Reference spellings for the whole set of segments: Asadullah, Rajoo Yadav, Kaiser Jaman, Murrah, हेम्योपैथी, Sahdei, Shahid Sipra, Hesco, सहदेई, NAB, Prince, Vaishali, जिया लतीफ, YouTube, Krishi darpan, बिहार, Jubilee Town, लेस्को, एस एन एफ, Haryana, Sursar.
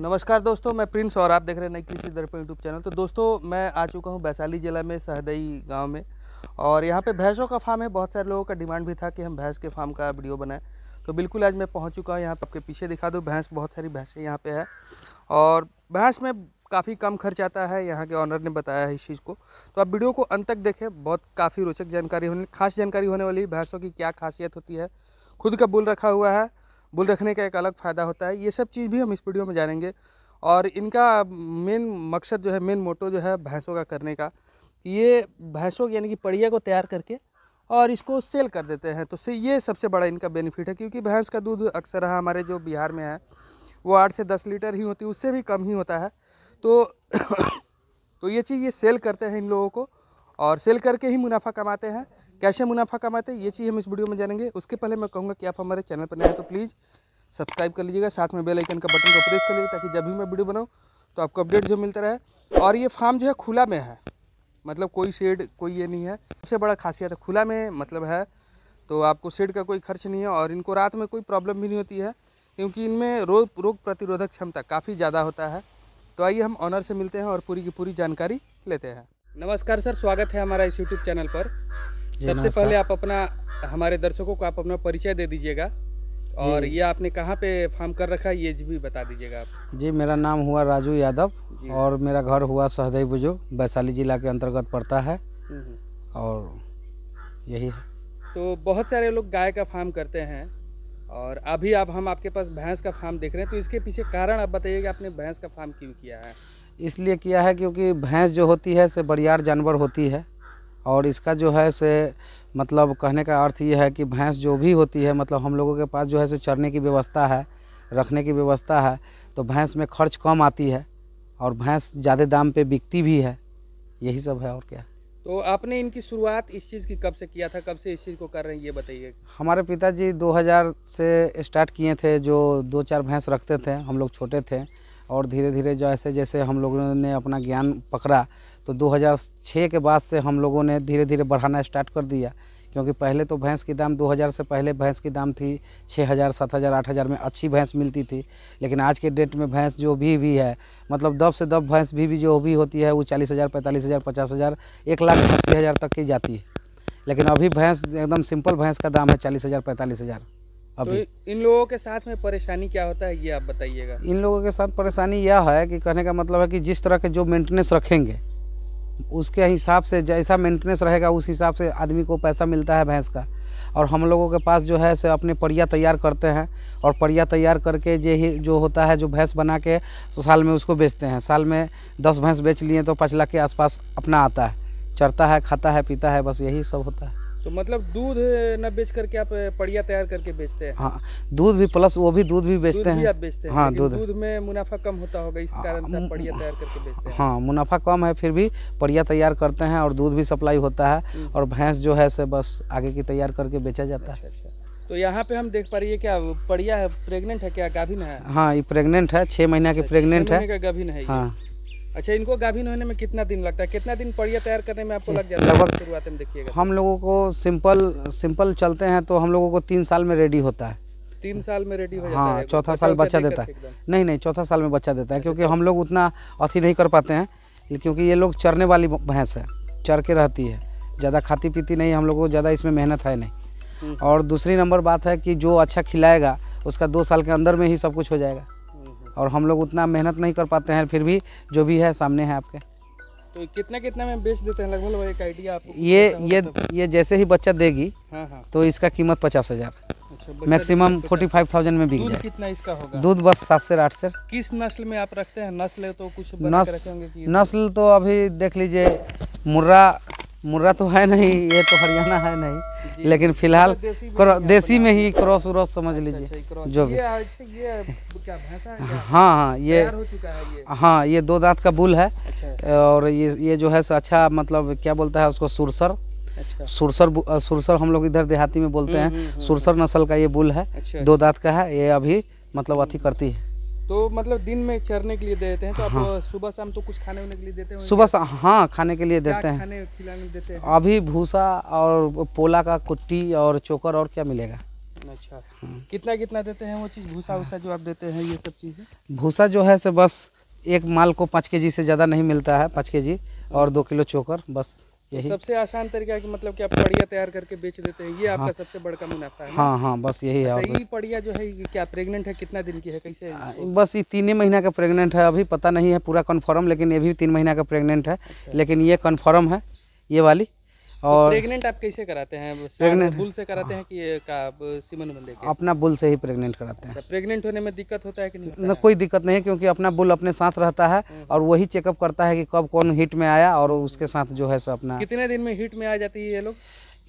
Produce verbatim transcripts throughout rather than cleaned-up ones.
नमस्कार दोस्तों, मैं प्रिंस और आप देख रहे हैं कृषि दर्पण यूट्यूब चैनल। तो दोस्तों मैं आ चुका हूं वैशाली ज़िला में सहदई गांव में, और यहां पे भैंसों का फार्म है। बहुत सारे लोगों का डिमांड भी था कि हम भैंस के फार्म का वीडियो बनाएं, तो बिल्कुल आज मैं पहुंच चुका हूं। यहां पे आपके पीछे दिखा दूँ भैंस, बहुत सारी भैंसें यहाँ पर है और भैंस में काफ़ी कम खर्च आता है, यहाँ के ऑनर ने बताया है इस चीज़ को। तो आप वीडियो को अंत तक देखें, बहुत काफ़ी रोचक जानकारी होने खास जानकारी होने वाली है। भैंसों की क्या खासियत होती है, खुद का बुल रखा हुआ है, बुल रखने का एक अलग फ़ायदा होता है, ये सब चीज़ भी हम इस वीडियो में जानेंगे। और इनका मेन मकसद जो है, मेन मोटो जो है भैंसों का करने का, ये भैंसों यानी कि पड़िया को तैयार करके और इसको सेल कर देते हैं। तो से ये सबसे बड़ा इनका बेनिफिट है, क्योंकि भैंस का दूध अक्सर हमारे जो बिहार में है वो आठ से दस लीटर ही होती है, उससे भी कम ही होता है। तो तो ये चीज़ ये सेल करते हैं इन लोगों को, और सेल करके ही मुनाफा कमाते हैं। कैसे मुनाफा कमाते हैं ये चीज़ हम इस वीडियो में जानेंगे। उसके पहले मैं कहूँगा कि आप हमारे चैनल पर नए हैं तो प्लीज़ सब्सक्राइब कर लीजिएगा, साथ में बेल आइकन का बटन को प्रेस कर लीजिए, ताकि जब भी मैं वीडियो बनाऊँ तो आपको अपडेट जो मिलता रहे। और ये फार्म जो है खुला में है, मतलब कोई शेड कोई ये नहीं है, सबसे बड़ा खासियत है खुला में मतलब है, तो आपको शेड का कोई खर्च नहीं है। और इनको रात में कोई प्रॉब्लम भी नहीं होती है, क्योंकि इनमें रोग रोग प्रतिरोधक क्षमता काफ़ी ज़्यादा होता है। तो आइए हम ऑनर से मिलते हैं और पूरी की पूरी जानकारी लेते हैं। नमस्कार सर, स्वागत है हमारा इस यूट्यूब चैनल पर। सबसे पहले आप अपना हमारे दर्शकों को आप अपना परिचय दे दीजिएगा, और ये आपने कहाँ पे फार्म कर रखा है ये भी बता दीजिएगा आप। जी, मेरा नाम हुआ राजू यादव और मेरा घर हुआ सहदई बुजो, वैशाली जिला के अंतर्गत पड़ता है, और यही है। तो बहुत सारे लोग गाय का फार्म करते हैं, और अभी आप हम आपके पास भैंस का फार्म देख रहे हैं, तो इसके पीछे कारण आप बताइए कि आपने भैंस का फार्म क्यों किया है। इसलिए किया है क्योंकि भैंस जो होती है से बड़ियार जानवर होती है, और इसका जो है से मतलब कहने का अर्थ ये है कि भैंस जो भी होती है, मतलब हम लोगों के पास जो है से चरने की व्यवस्था है, रखने की व्यवस्था है, तो भैंस में खर्च कम आती है और भैंस ज़्यादा दाम पे बिकती भी है। यही सब है और क्या। तो आपने इनकी शुरुआत इस चीज़ की कब से किया था, कब से इस चीज़ को कर रहे हैं ये बताइए। हमारे पिताजी दो हज़ार से स्टार्ट किए थे, जो दो चार भैंस रखते थे, हम लोग छोटे थे, और धीरे धीरे जैसे जैसे हम लोगों ने अपना ज्ञान पकड़ा तो दो हज़ार छह के बाद से हम लोगों ने धीरे धीरे बढ़ाना स्टार्ट कर दिया। क्योंकि पहले तो भैंस की दाम दो हज़ार से पहले भैंस की दाम थी छः हज़ार सात हज़ार आठ हज़ार में अच्छी भैंस मिलती थी, लेकिन आज के डेट में भैंस जो भी भी है, मतलब दब से दब भैंस भी भी जो भी होती है वो चालीस हज़ार पैंतालीस हज़ार पचास हज़ार एक लाख अस्सी हज़ार तक की जाती है। लेकिन अभी भैंस एकदम सिंपल भैंस का दाम है चालीस हज़ार पैंतालीस हज़ार। अभी तो इन लोगों के साथ में परेशानी क्या होता है ये आप बताइएगा। इन लोगों के साथ परेशानी यह है कि कहने का मतलब है कि जिस तरह के जो मेंटेनेंस रखेंगे उसके हिसाब से, जैसा मेंटेनेंस रहेगा उस हिसाब से आदमी को पैसा मिलता है भैंस का। और हम लोगों के पास जो है से अपने परिया तैयार करते हैं, और परिया तैयार करके ये जो होता है जो भैंस बना के तो साल में उसको बेचते हैं। साल में दस भैंस बेच लिए तो पाँच लाख के आसपास अपना आता है, चरता है, खाता है, पीता है, बस यही सब होता है। तो मतलब दूध न बेच करके आप पड़िया तैयार करके बेचते हैं। हाँ, दूध भी प्लस वो भी दूध भी बेचते हैं, बेचते हैं। हाँ, दूध दूध में मुनाफा कम होता होगा, इस कारण से पड़िया तैयार करके बेचते हैं। हाँ, मुनाफा कम है, फिर भी पड़िया तैयार करते हैं और दूध भी सप्लाई होता है, और भैंस जो है से बस आगे की तैयार करके बेचा जाता है। तो यहाँ पे हम देख पा रही है क्या पड़िया है, प्रेगनेंट है क्या, गाभिन है। हाँ, ये प्रेगनेंट है, छह महीना की प्रेगनेंट है, गाभिन है। हाँ, अच्छा, इनको गाभिन होने में कितना दिन लगता है, कितना दिन पड़िया तैयार करने में आपको लग जाता है शुरुआत में देखिएगा। हम लोगों को सिंपल सिंपल चलते हैं तो हम लोगों को तीन साल में रेडी होता है, तीन साल में रेडी हो जाता है। हाँ, चौथा साल बच्चा देता है। नहीं नहीं, चौथा साल में बच्चा देता है, क्योंकि हम लोग उतना अथी नहीं कर पाते हैं, क्योंकि ये लोग चरने वाली भैंस है, चर के रहती है, ज़्यादा खाती पीती नहीं, हम लोगों को ज़्यादा इसमें मेहनत है नहीं। और दूसरी नंबर बात है कि जो अच्छा खिलाएगा उसका दो साल के अंदर में ही सब कुछ हो जाएगा, और हम लोग उतना मेहनत नहीं कर पाते हैं, फिर भी जो भी है सामने है आपके। तो कितना कितना में बेच देते हैं लगभग, एक आइडिया आपको? ये ये ये जैसे ही बच्चा देगी। हाँ हाँ। तो इसका कीमत पचास हज़ार मैक्सिमम फोर्टी फाइव थाउजेंड में बिक जाए। कितना इसका होगा दूध? बस सात से आठ से। किस नस्ल में आप रखते हैं, नस्ल तो कुछ रखेंगे? नस्ल तो अभी देख लीजिए, मुर्रा मुर्रा तो है नहीं, ये तो हरियाणा है नहीं, लेकिन फिलहाल देसी में ही क्रॉस उरॉस समझ लीजिए जो भी। हाँ हाँ, ये हाँ ये दो दांत का बुल है, और ये ये जो है अच्छा मतलब क्या बोलता है उसको, सुरसर सुरसर सुरसर हम लोग इधर देहाती में बोलते हैं, सुरसर नस्ल का ये बुल है, दो दांत का है, ये अभी मतलब अथी करती है। तो मतलब दिन में चरने के लिए देते हैं तो आप। हाँ। सुबह शाम तो कुछ खाने के लिए देते हैं सुबह शाम? हाँ, खाने के लिए देते हैं, खाने खिलाने देते हैं। अभी भूसा और पोला का कुट्टी और चोकर और क्या मिलेगा। अच्छा हाँ। कितना कितना देते हैं वो चीज़ भूसा भूसा जो आप देते हैं ये सब चीज़ें? भूसा जो है से बस एक माल को पाँच केजी से ज़्यादा नहीं मिलता है, पाँच केजी और दो किलो चोकर, बस यही सबसे आसान तरीका है कि मतलब कि आप पड़िया तैयार करके बेच देते हैं, ये हाँ, आपका सबसे बड़ा मुनाफा है। हाँ हाँ बस यही है। ये पड़िया जो है ये क्या प्रेग्नेंट है, कितना दिन की है, कैसे है? बस ये तीन महीना का प्रेग्नेंट है, अभी पता नहीं है पूरा कन्फर्म, लेकिन ये भी तीन महीना का प्रेग्नेंट है, लेकिन ये कन्फर्म है ये वाली। और प्रेग्नेंट आप कैसे कराते हैं? प्रेग्नेंट बुल से कराते हैं कि का सीमन बंदे के? अपना बुल से ही प्रेग्नेंट कराते हैं। प्रेग्नेंट होने में दिक्कत होता है कि नहीं? न, कोई दिक्कत नहीं है, क्योंकि अपना बुल अपने साथ रहता है और वही चेकअप करता है कि कब कौन हिट में आया, और उसके साथ जो है सो अपना। कितने दिन में हिट में आ जाती है ये लोग?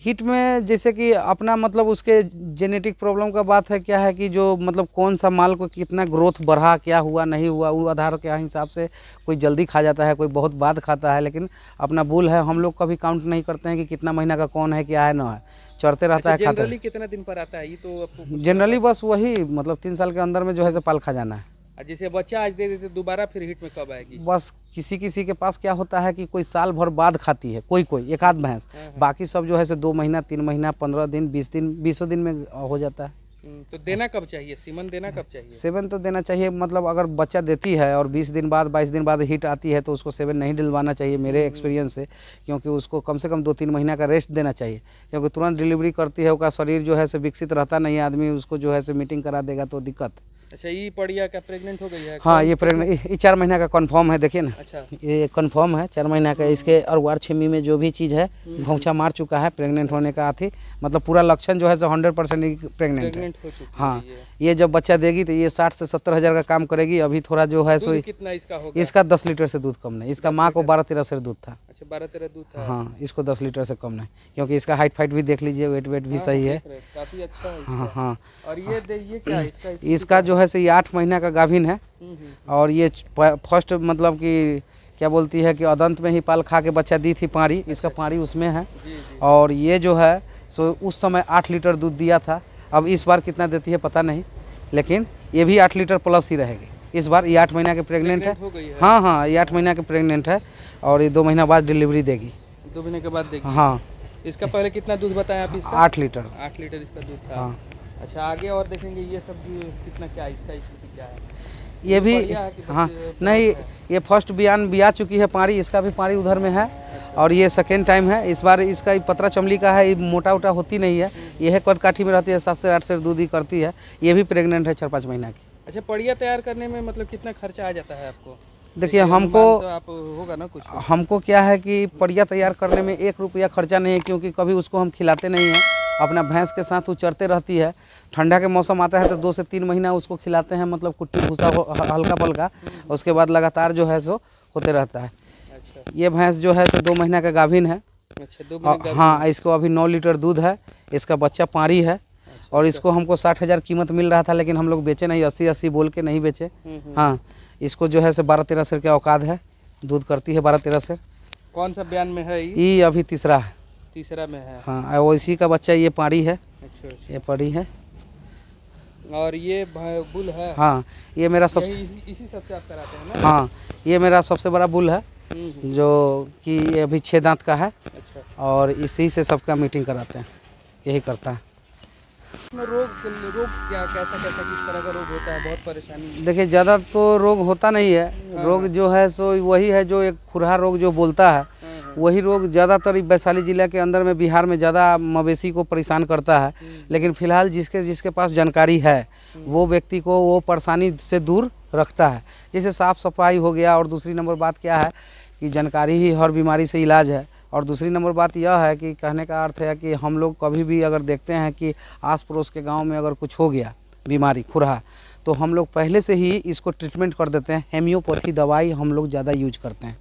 हिट में जैसे कि अपना मतलब उसके जेनेटिक प्रॉब्लम का बात है, क्या है कि जो मतलब कौन सा माल को कितना ग्रोथ बढ़ा, क्या हुआ नहीं हुआ, वो आधार के हिसाब से कोई जल्दी खा जाता है, कोई बहुत बाद खाता है, लेकिन अपना बुल है हम लोग कभी काउंट नहीं करते हैं कि कितना महीना का कौन है क्या है ना है, चढ़ते रहता है। जनरली कितना दिन पर आता है ये तो आपको? जनरली बस वही मतलब तीन साल के अंदर में जो है से पाल खा जाना है। जैसे बच्चा आज दे देते दोबारा फिर हिट में कब आएगी? बस किसी किसी के पास क्या होता है कि कोई साल भर बाद खाती है, कोई कोई एक आध भैंस, बाकी सब जो है से दो महीना तीन महीना पंद्रह दिन बीस दिन बीसों दिन में हो जाता है। तो देना कब चाहिए सीमन, देना कब चाहिए सेवन? तो देना चाहिए मतलब अगर बच्चा देती है और बीस दिन बाद बाईस दिन बाद हिट आती है तो उसको सेवन नहीं दिलवाना चाहिए मेरे एक्सपीरियंस से, क्योंकि उसको कम से कम दो तीन महीना का रेस्ट देना चाहिए, क्योंकि तुरंत डिलीवरी करती है उसका शरीर जो है से विकसित रहता नहीं है, आदमी उसको जो है से मीटिंग करा देगा तो दिक्कत। अच्छा ये पड़िया क्या प्रेग्नेंट हो गई है? हाँ ये प्रेग्नेंट, ये चार महीना का कंफर्म है, देखिए ना। अच्छा ये कंफर्म है चार महीना का, इसके और वार छिमी में जो भी चीज़ है घोंचा मार चुका है, प्रेग्नेंट होने का आती मतलब पूरा लक्षण जो है सो हंड्रेड परसेंट प्रेग्नेंट है। हाँ ये जब बच्चा देगी तो ये साठ से सत्तर हज़ार का काम करेगी। अभी थोड़ा जो है सो कितना इसका होगा? इसका दस लीटर से दूध कम नहीं, इसका माँ को बारह तेरह से दूध था। अच्छा बारह तेरह दूध था। हाँ इसको दस लीटर से कम नहीं, क्योंकि इसका हाइट फाइट भी देख लीजिए, वेट वेट भी सही है, काफ़ी अच्छा है। हाँ हाँ और ये देखिए क्या इसका इसका जो है से ये आठ महीना का गाभिन है, और ये फर्स्ट मतलब कि क्या बोलती है कि अदंत में ही पाल खा के बच्चा दी थी पारी, इसका पारी उसमें है। जी, जी। और ये जो है सो उस समय आठ लीटर दूध दिया था, अब इस बार कितना देती है पता नहीं, लेकिन ये भी आठ लीटर प्लस ही रहेगी इस बार। ये आठ महीना के प्रेग्नेंट है, है। हाँ हाँ ये आठ महीना के प्रेग्नेंट है, और ये दो महीना बाद डिलीवरी देगी। दो महीने के बाद? हाँ। इसका पहले कितना दूध बताया आप? आठ लीटर। आठ लीटर इसका दूध था। अच्छा आगे और देखेंगे ये सब कितना क्या इसका स्थिति क्या है? ये भी हाँ नहीं, ये फर्स्ट बियान बिया चुकी है पारी, इसका भी पारी उधर में है। अच्छा। और ये सेकेंड टाइम है इस बार, इसका पतरा चमली का है, ये मोटा उटा होती नहीं है, यह कद काठी में रहती है, सात से आठ से दूध ही करती है, ये भी प्रेग्नेंट है चार पाँच महीना की। अच्छा पड़िया तैयार करने में मतलब कितना खर्चा आ जाता है आपको? देखिए हमको तो आप होगा ना कुछ, हमको क्या है कि पड़िया तैयार करने में एक रुपया खर्चा नहीं है, क्योंकि कभी उसको हम खिलाते नहीं हैं, अपना भैंस के साथ वो चरते रहती है, ठंडा के मौसम आता है तो दो से तीन महीना उसको खिलाते हैं मतलब कुट्टी भूसा हल्का पल्का, उसके बाद लगातार जो है सो होते रहता है। अच्छा। ये भैंस जो है सो दो महीना का गाभिन है। अच्छा, दो महीना गाभिन। हाँ इसको अभी नौ लीटर दूध है, इसका बच्चा पारी है। अच्छा, और इसको हमको साठ हज़ार कीमत मिल रहा था, लेकिन हम लोग बेचे नहीं, अस्सी अस्सी बोल के नहीं बेचे। हाँ इसको जो है सो बारह तेरह सेर के औकात है, दूध करती है बारह तेरह सेर। कौन सा बयान में है ये? अभी तीसरा है, तीसरा में है। हाँ वो इसी का बच्चा ये पारी है। अच्छा, ये पड़ी है और ये बुल है। हाँ ये मेरा सबसे इसी सबसे आप कराते हैं ना? हाँ ये मेरा सबसे बड़ा बुल है जो कि ये अभी छः दांत का है। अच्छा। और इसी से सबका मीटिंग कराते हैं, यही करता है। रोग रोग क्या कैसा कैसा किस तरह का रोग होता है? बहुत परेशानी देखिए ज़्यादा तो रोग होता नहीं है, रोग जो है सो वही है जो एक खुरहा रोग जो बोलता है, वही रोग ज़्यादातर वैशाली ज़िला के अंदर में बिहार में ज़्यादा मवेशी को परेशान करता है, लेकिन फ़िलहाल जिसके जिसके पास जानकारी है वो व्यक्ति को वो परेशानी से दूर रखता है, जैसे साफ़ सफाई हो गया। और दूसरी नंबर बात क्या है कि जानकारी ही हर बीमारी से इलाज है। और दूसरी नंबर बात यह है कि कहने का अर्थ है कि हम लोग कभी भी अगर देखते हैं कि आस पड़ोस के गाँव में अगर कुछ हो गया बीमारी खुरहा, तो हम लोग पहले से ही इसको ट्रीटमेंट कर देते हैं। हेम्योपैथी दवाई हम लोग ज़्यादा यूज करते हैं।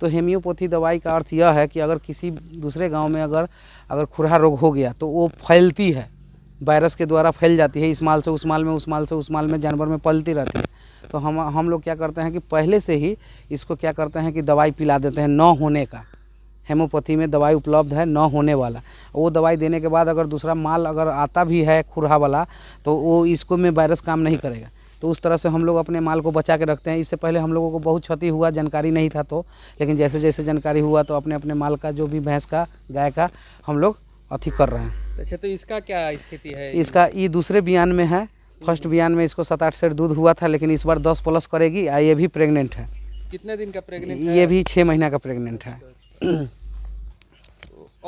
तो हेम्योपैथी दवाई का अर्थ यह है कि अगर किसी दूसरे गांव में अगर अगर खुरहा रोग हो गया तो वो फैलती है, वायरस के द्वारा फैल जाती है, इस माल से उस माल में, उस माल से उस माल में, जानवर में पलती रहती है। तो हम हम लोग क्या करते हैं कि पहले से ही इसको क्या करते हैं कि दवाई पिला देते हैं, न होने का हेमोपैथी में दवाई उपलब्ध है, न होने वाला। वो दवाई देने के बाद अगर दूसरा माल अगर आता भी है खुरहा वाला तो वो इसको में वायरस काम नहीं करेगा। तो उस तरह से हम लोग अपने माल को बचा के रखते हैं। इससे पहले हम लोगों को बहुत क्षति हुआ, जानकारी नहीं था तो, लेकिन जैसे जैसे जानकारी हुआ तो अपने अपने माल का जो भी भैंस का गाय का हम लोग अथी कर रहे हैं। अच्छा, तो इसका क्या स्थिति है? इसका ये दूसरे बियान में है। फर्स्ट बियान में इसको सात आठ सेट दूध हुआ था, लेकिन इस बार दस प्लस करेगी। आ ये भी प्रेग्नेंट है। कितने दिन का प्रेग्नेंट है? ये भी छः महीना का प्रेग्नेंट है।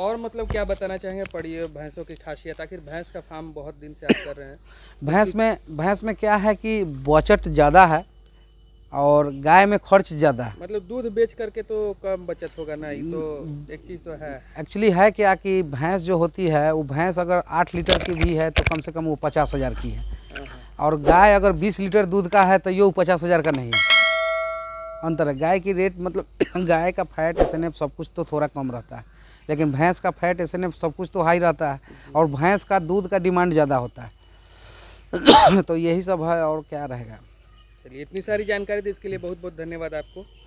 और मतलब क्या बताना चाहेंगे पड़िए भैंसों की खासियत? आखिर भैंस का फार्म बहुत दिन से आप कर रहे हैं। भैंस में भैंस में क्या है कि बचत ज़्यादा है और गाय में खर्च ज़्यादा है। मतलब दूध बेच करके तो कम बचत होगा ना, ये तो एक चीज़ तो है। एक्चुअली है क्या कि भैंस जो होती है वो भैंस अगर आठ लीटर की भी है तो कम से कम वो पचास हज़ार की है, और गाय अगर बीस लीटर दूध का है तो ये वो पचास हज़ार का नहीं है। अंतर है गाय की रेट, मतलब गाय का फैट एस एन एफ सब कुछ तो थोड़ा कम रहता है, लेकिन भैंस का फैट एस एन एफ सब कुछ तो हाई रहता है, और भैंस का दूध का डिमांड ज़्यादा होता है। तो यही सब है और क्या रहेगा। चलिए, इतनी सारी जानकारी दी इसके लिए बहुत बहुत धन्यवाद आपको।